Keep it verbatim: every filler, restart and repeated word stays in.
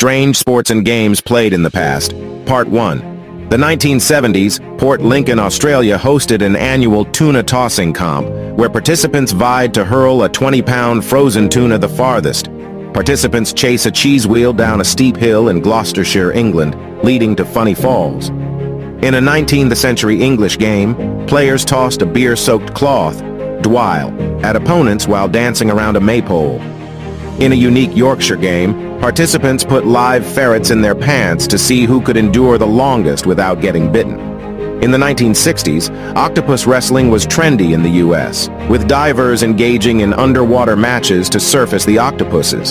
Strange Sports and Games Played in the Past, Part one. The nineteen seventies, Port Lincoln, Australia hosted an annual tuna tossing comp, where participants vied to hurl a twenty pound frozen tuna the farthest. Participants chase a cheese wheel down a steep hill in Gloucestershire, England, leading to funny falls. In a nineteenth century English game, players tossed a beer-soaked cloth, dwile, at opponents while dancing around a maypole. In a unique Yorkshire game, participants put live ferrets in their pants to see who could endure the longest without getting bitten. In the nineteen sixties, octopus wrestling was trendy in the U S, with divers engaging in underwater matches to surface the octopuses.